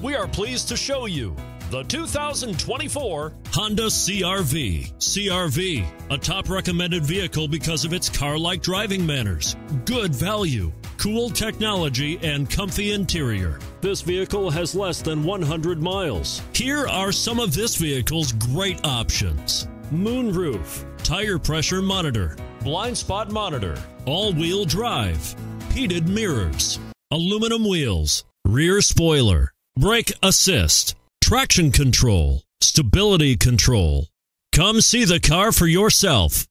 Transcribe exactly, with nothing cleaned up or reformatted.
We are pleased to show you the two thousand twenty-four Honda C R V. C R V, a top recommended vehicle because of its car-like driving manners, good value, cool technology, and comfy interior. This vehicle has less than one hundred miles. Here are some of this vehicle's great options: moonroof, tire pressure monitor, blind spot monitor, all-wheel drive, heated mirrors, aluminum wheels, rear spoiler, brake assist, traction control, stability control. Come see the car for yourself.